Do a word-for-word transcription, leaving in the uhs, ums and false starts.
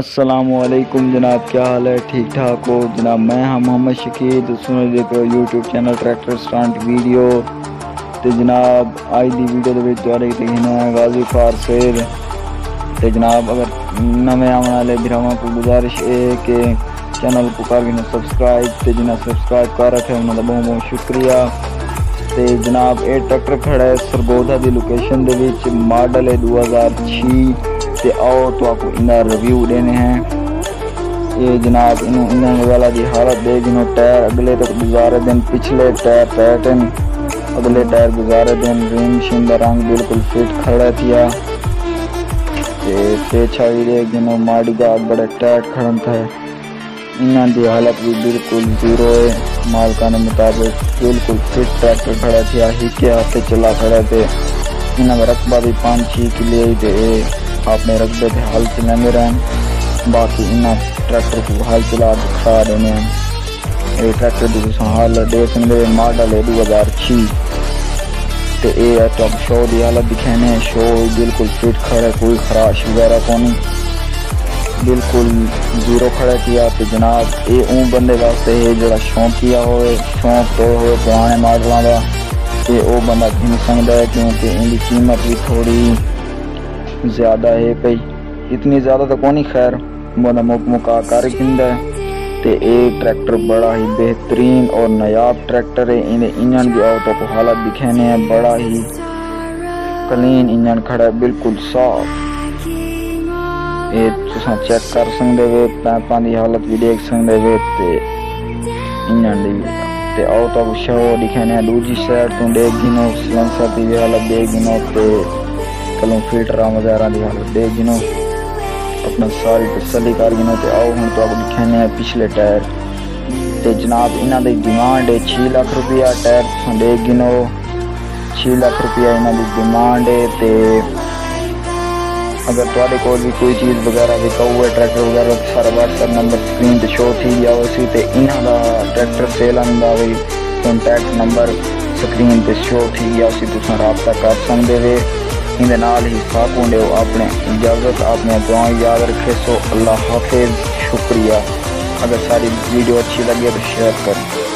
अस्सलामुअलैकुम जनाब, क्या हाल है? ठीक ठाक हो जनाब? मैं हाँ मोहम्मद शकील, सुन देख रहे हो YouTube channel tractor stunt video. तो जनाब अज की वीडियो के देखना गाजी फार सेल। तो जनाब अगर नवे आने वाले भरावान को गुजारिश है कि चैनल को कर सबसक्राइब, तो जिन्हें सबसक्राइब कर रखे उन्होंने बहुत बहुत शुक्रिया। तो जनाब ये ट्रैक्टर खड़ा है सरगोधा की लोकेशन के, मॉडल है दो हज़ार छे। तो आओ तो आपको इनका रिव्यू देने हैं। ये जनाब इंजन वाला की हालत देख, इन्हों टायर अगले तक गुजारे दिन, पिछले टायर पैटर्न अगले टायर गुजारे दिन, रिम शिम का रंग बिल्कुल फिट खड़ा थिया। पेछा भी देख जिन्हों माड़ी गाग बड़े टाइट खड़न थे, इन्हों की हालत भी बिल्कुल जीरो है। मालिका के मुताबिक बिल्कुल फिट ट्रैक्टर खड़ा थिया, हिके हाथ चला खड़ा थे। इन्हों का रकबा भी पाँच छे किले ही थे, अपने रकबे के हल चलाते रहन। बाकी इन्हें ट्रैक्टर को हल चला दिखा देने। ये ट्रैक्टर की हाल देख, मॉडल है दो हज़ार छे। तो ये टॉप शो की हालत दिखाने, शो बिल्कुल फिट खड़े, कोई खराश वगैरह को नहीं, बिल्कुल जीरो खड़ा किया। तो जनाब ये ऊँ बंदे वास्ते है जो शौकिया हो, शौक तो हो पुराने मॉडलों का, ये वो बंदा खरीद सकता है, क्योंकि इनकी कीमत भी थोड़ी ज़्यादा है पई, इतनी ज़्यादा तो कौन ही, खैर बंदा मुक मुका कर किंदा है। तो ये ट्रैक्टर बड़ा ही बेहतरीन और नायाब ट्रैक्टर है। इन्हें इंजन की आउटो को हालत दिखाने हैं, बड़ा ही क्लीन इंजन खड़ा है, बिल्कुल साफ। ये तुम चेक कर सकते वे, पैपा की हालत भी देख सकते वे, तो इंजन की आउटो को शो दिखाने हैं। दूसरी साइड तुम देख गिनो, सिलेंसर की भी हालत देख गिनो, तो कलों फिल्टर वगैरह की हालत देख गिनो, अपना सारी तसली कर गिनो। तो आओ हम तो आपको दिखाने पिछले टायर। तो जनाब इन्हों की डिमांड है छे लाख रुपया, टायर तुम देख गिनो छे लाख रुपया इन्हों की डिमांड है। तो अगर थोड़े कोल भी कोई चीज़ वगैरह बिकाऊ है ट्रैक्टर वगैरह, सारा व्हाट्सएप नंबर स्क्रीन पर शो थी गया उसी। तो इन्हों का ट्रैक्टर सेलन का भी कॉन्टैक्ट नंबर स्क्रीन पर शो थी गया उसी, तुम रबता कर सकते वे। इन नाल ही साकून दो अपने इजाज़त, अपने दुआएं याद रखे। सो अल्लाह हाफिज़, शुक्रिया। अगर सारी वीडियो अच्छी लगी है तो शेयर करें।